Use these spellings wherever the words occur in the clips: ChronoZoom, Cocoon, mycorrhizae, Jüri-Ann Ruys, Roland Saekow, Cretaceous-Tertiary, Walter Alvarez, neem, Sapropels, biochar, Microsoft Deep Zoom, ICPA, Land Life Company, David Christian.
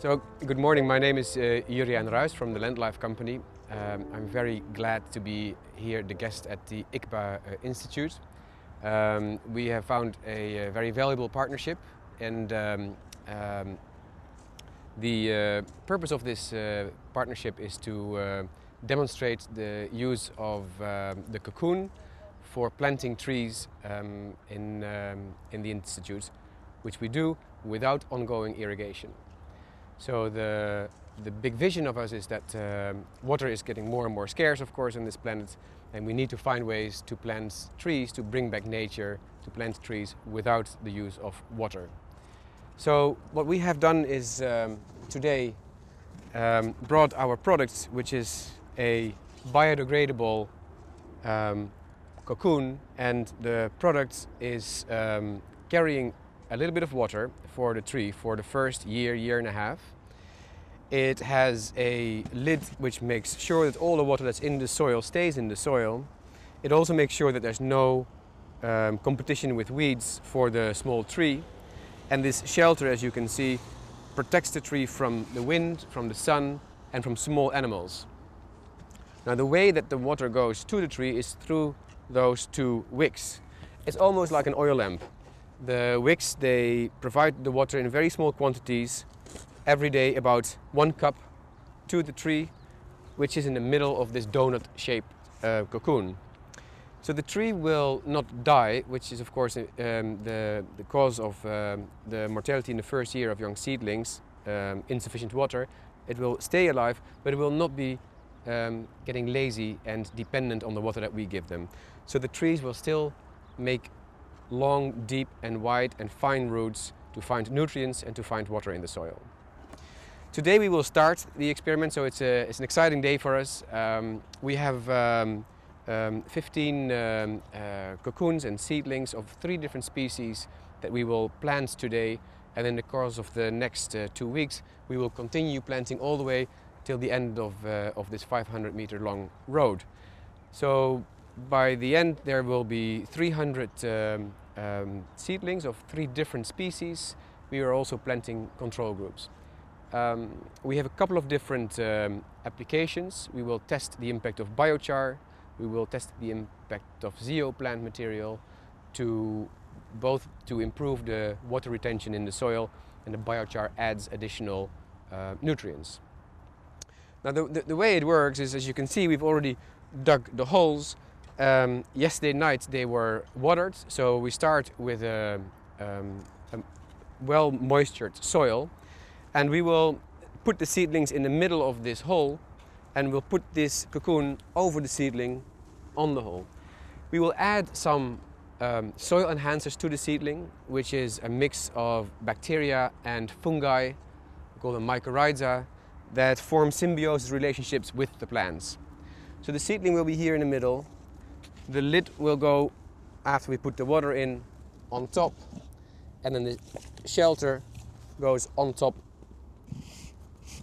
So, good morning, my name is Jüri-Ann Ruys from the Land Life Company. I'm very glad to be here, the guest at the ICPA Institute. We have found a very valuable partnership, and the purpose of this partnership is to demonstrate the use of the cocoon for planting trees in the Institute, which we do without ongoing irrigation. So the big vision of us is that water is getting more and more scarce, of course, on this planet, and we need to find ways to plant trees, to bring back nature, to plant trees without the use of water. So what we have done is today brought our products, which is a biodegradable cocoon, and the product is carrying a little bit of water for the tree for the first year, year and a half. It has a lid which makes sure that all the water that's in the soil stays in the soil. It also makes sure that there's no competition with weeds for the small tree. And this shelter, as you can see, protects the tree from the wind, from the sun, and from small animals. Now, the way that the water goes to the tree is through those two wicks. It's almost like an oil lamp. The wicks, they provide the water in very small quantities every day, about 1 cup to the tree, which is in the middle of this donut-shaped cocoon. So the tree will not die, which is of course the cause of the mortality in the first year of young seedlings, insufficient water. It will stay alive, but it will not be getting lazy and dependent on the water that we give them. So the trees will still make long, deep and wide and fine roots to find nutrients and to find water in the soil. Today we will start the experiment, so it's an exciting day for us. We have 15 cocoons and seedlings of 3 different species that we will plant today, and in the course of the next 2 weeks we will continue planting all the way till the end of this 500-meter long road. So by the end, there will be 300 seedlings of 3 different species. We are also planting control groups. We have a couple of different applications. We will test the impact of biochar. We will test the impact of plant material to improve the water retention in the soil, and the biochar adds additional nutrients. Now, the way it works is, as you can see, we've already dug the holes. Yesterday night they were watered, so we start with a well moistured soil, and we will put the seedlings in the middle of this hole, and we'll put this cocoon over the seedling on the hole. We will add some soil enhancers to the seedling, which is a mix of bacteria and fungi, called the mycorrhizae, that form symbiosis relationships with the plants. So the seedling will be here in the middle. The lid will go, after we put the water in, on top, and then the shelter goes on top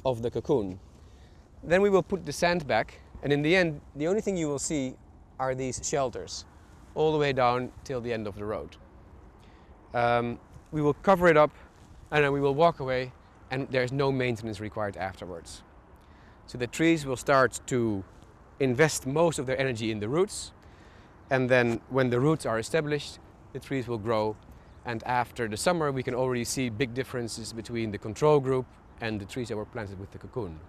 of the cocoon. Then we will put the sand back, and in the end, the only thing you will see are these shelters, all the way down till the end of the road. We will cover it up, and then we will walk away, and there's no maintenance required afterwards. So the trees will start to invest most of their energy in the roots, and then when the roots are established, the trees will grow, and after the summer we can already see big differences between the control group and the trees that were planted with the cocoon.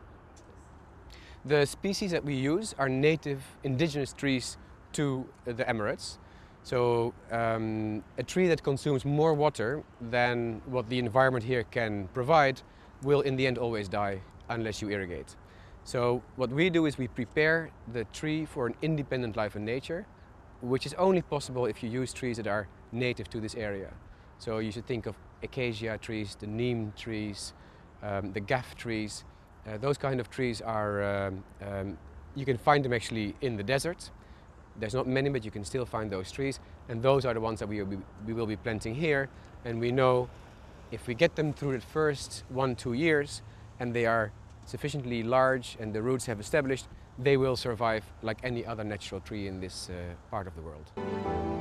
The species that we use are native indigenous trees to the Emirates. So a tree that consumes more water than what the environment here can provide will in the end always die unless you irrigate. So what we do is we prepare the tree for an independent life in nature, which is only possible if you use trees that are native to this area. So you should think of acacia trees, the neem trees, the gaff trees. Those kind of trees are, you can find them actually in the desert. There's not many, but you can still find those trees. And those are the ones that we will be planting here. And we know if we get them through the first 1-2 years, and they are sufficiently large and the roots have established, they will survive like any other natural tree in this part of the world.